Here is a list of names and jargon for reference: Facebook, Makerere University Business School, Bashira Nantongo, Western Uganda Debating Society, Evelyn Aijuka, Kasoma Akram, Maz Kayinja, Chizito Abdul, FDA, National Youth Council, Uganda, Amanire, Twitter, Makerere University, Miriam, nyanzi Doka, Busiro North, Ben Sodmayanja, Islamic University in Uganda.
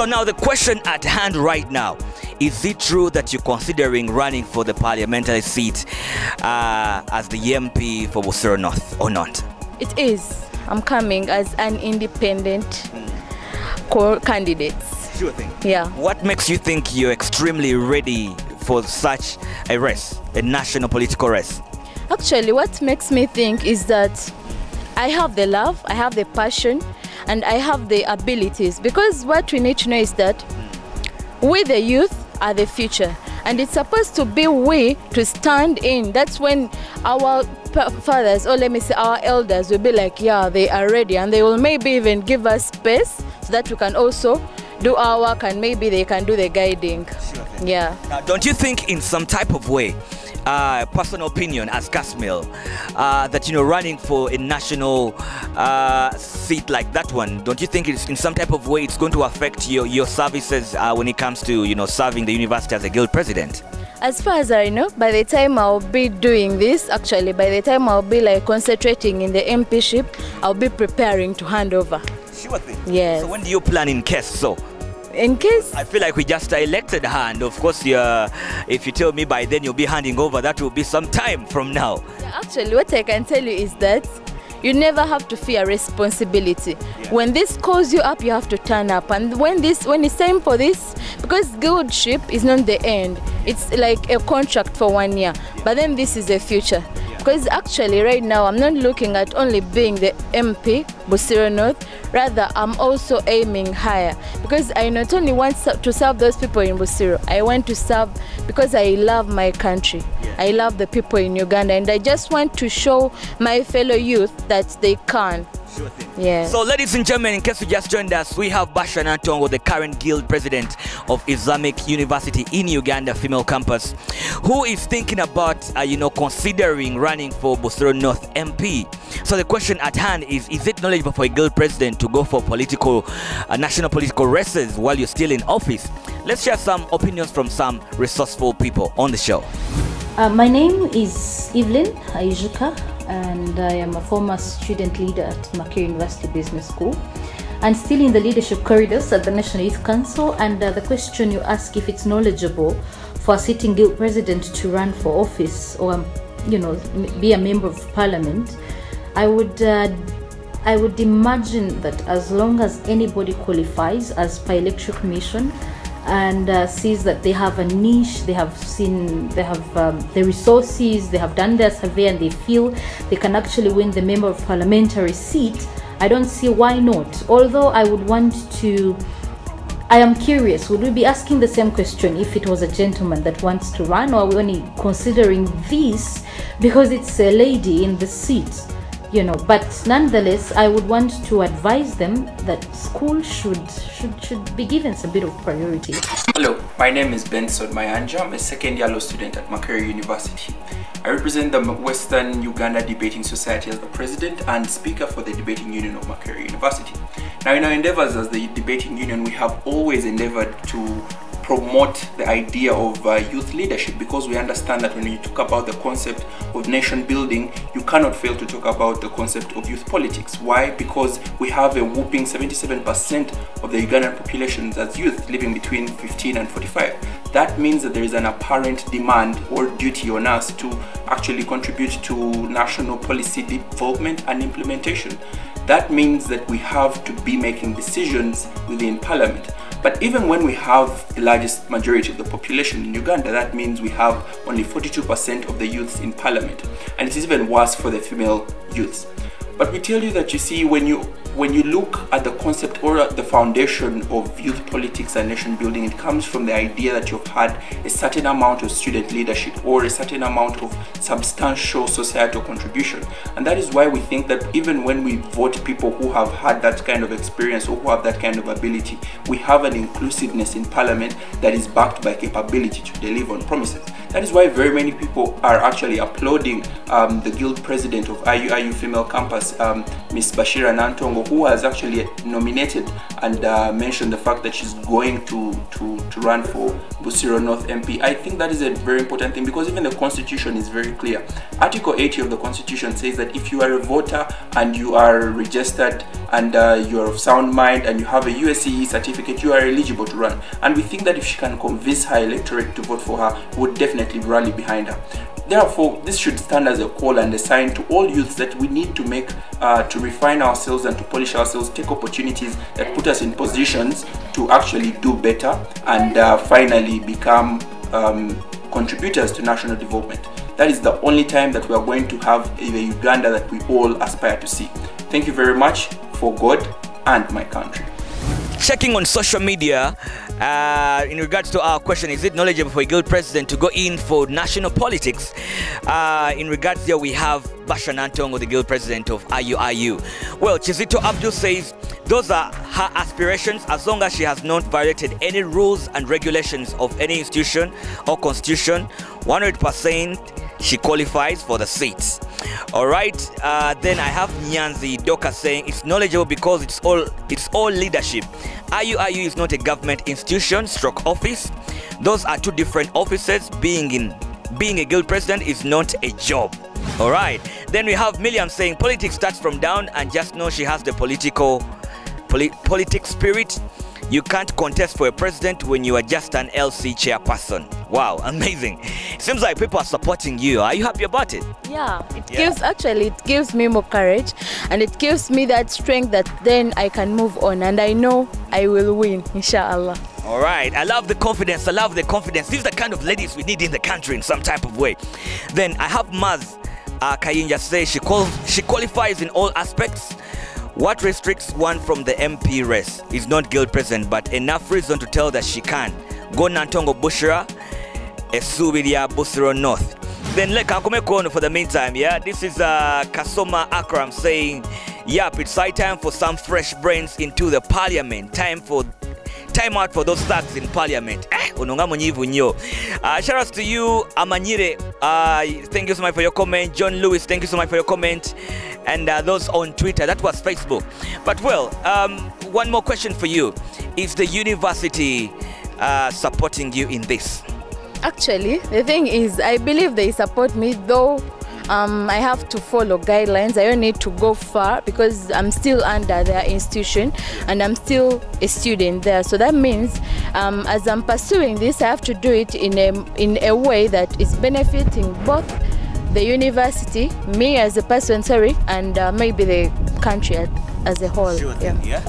So now the question at hand right now, is it true that you're considering running for the parliamentary seat as the MP for Busiro North or not? It is. I'm coming as an independent candidate. Sure thing. Yeah. What makes you think you're extremely ready for such a race, a national political race? Actually, what makes me think is that I have the love, I have the passion, and I have the abilities. Because what we need to know is that we, the youth, are the future, and it's supposed to be we to stand in. That's when our fathers, or let me say our elders, will be like, yeah, they are ready, and they will maybe even give us space so that we can also do our work, and maybe they can do the guiding. Sure, okay. Yeah. Now, don't you think in some type of way, personal opinion as Kasmil, that, you know, running for a national seat like that one, don't you think it's in some type of way it's going to affect your services when it comes to, you know, serving the university as a guild president? As far as I know, by the time I'll be doing this, actually, by the time I'll be like concentrating in the MPship, I'll be preparing to hand over. Sure thing. Yes. So when do you plan in case so? In case I feel like we just elected her, and of course if you tell me by then you'll be handing over, that will be some time from now. Yeah, actually what I can tell you is that you never have to fear responsibility. Yeah. When this calls you up, you have to turn up, and when it's time for this, because guildship is not the end, it's like a contract for 1 year. Yeah. But then this is the future. Yeah. Because actually right now I'm not looking at only being the MP Busiro North, rather I'm also aiming higher, because I not only want to serve those people in Busiro, I want to serve because I love my country. Yeah. I love the people in Uganda, and I just want to show my fellow youth that they can. Sure thing. Yeah. So ladies and gentlemen, in case you just joined us, we have Bashira Nantongo, the current guild president of Islamic University in Uganda female campus, who is thinking about you know, considering running for Busiro North MP. So the question at hand is it knowledgeable for a guild president to go for political national political races while you're still in office? Let's share some opinions from some resourceful people on the show. My name is Evelyn Aijuka, and I am a former student leader at Makerere University Business School and still in the leadership corridors at the National Youth Council. And the question you ask, if it's knowledgeable for a sitting guild president to run for office or, you know, be a member of parliament, I would imagine that as long as anybody qualifies as per electoral commission and sees that they have a niche, they have the resources, they have done their survey, and they feel they can actually win the member of parliamentary seat, I don't see why not. Although I would want to, I am curious, would we be asking the same question if it was a gentleman that wants to run, or are we only considering this because it's a lady in the seat? You know, but nonetheless, I would want to advise them that school should be given a bit of priority. Hello, my name is Ben Sodmayanja. I'm a second-year law student at Makerere University. I represent the Western Uganda Debating Society as the president and speaker for the debating union of Makerere University. Now, in our endeavors as the debating union, we have always endeavored to promote the idea of youth leadership, because we understand that when you talk about the concept of nation building, you cannot fail to talk about the concept of youth politics. Why? Because we have a whopping 77% of the Ugandan populations as youth living between 15 and 45. That means that there is an apparent demand or duty on us to actually contribute to national policy development and implementation. That means that we have to be making decisions within parliament. But even when we have the largest majority of the population in Uganda, that means we have only 42% of the youths in parliament. And it's even worse for the female youths. But we tell you that, you see, when you look at the concept or at the foundation of youth politics and nation building, it comes from the idea that you've had a certain amount of student leadership or a certain amount of substantial societal contribution. And that is why we think that even when we vote people who have had that kind of experience or who have that kind of ability, we have an inclusiveness in parliament that is backed by capability to deliver on promises. That is why very many people are actually applauding the guild president of IUIU female campus, Ms. Bashira Nantongo, who has actually nominated and mentioned the fact that she's going to run for Busiro North MP. I think that is a very important thing, because even the Constitution is very clear. Article 80 of the Constitution says that if you are a voter and you are registered and you are of sound mind and you have a USCE certificate, you are eligible to run. And we think that if she can convince her electorate to vote for her, we would definitely rally behind her. Therefore, this should stand as a call and a sign to all youths that we need to make, to refine ourselves and to polish ourselves, take opportunities that put us in positions to actually do better and finally become contributors to national development. That is the only time that we are going to have the Uganda that we all aspire to see. Thank you very much, for God and my country. Checking on social media, in regards to our question, is it knowledgeable for a girl president to go in for national politics? In regards there, we have Bashira Nantongo, the girl president of IUIU. Well, Chizito Abdul says those are her aspirations, as long as she has not violated any rules and regulations of any institution or constitution. 100% she qualifies for the seats. All right, then I have Nyanzi Doka saying it's knowledgeable because it's all leadership. IUIU is not a government institution / office. Those are two different offices. Being a guild president is not a job. All right, then we have Miriam saying politics starts from down, and just know she has the politic spirit. You can't contest for a president when you are just an LC chairperson. Wow, amazing. Seems like people are supporting you. Are you happy about it? Yeah, it gives me more courage, and it gives me that strength that then I can move on, and I know I will win, inshallah. All right, I love the confidence, I love the confidence. These are the kind of ladies we need in the country in some type of way. Then I have Maz Kayinja say she qualifies in all aspects. What restricts one from the MP race is not guild president, but enough reason to tell that she can. Go Nantongo Bushira, Esubidia Busiro North. Then Lekakomekono for the meantime, yeah? This is Kasoma Akram saying, yep, it's high time for some fresh brains into the parliament. Time out for those thugs in parliament. Shout outs to you, Amanire. Thank you so much for your comment. John Lewis, thank you so much for your comment. And those on Twitter, that was Facebook. But well, one more question for you. Is the university supporting you in this? Actually, the thing is, I believe they support me, though I have to follow guidelines. I don't need to go far because I'm still under their institution and I'm still a student there. So that means as I'm pursuing this, I have to do it in a way that is benefiting both the university, me as a person, and maybe the country as a whole. Sure thing, yeah.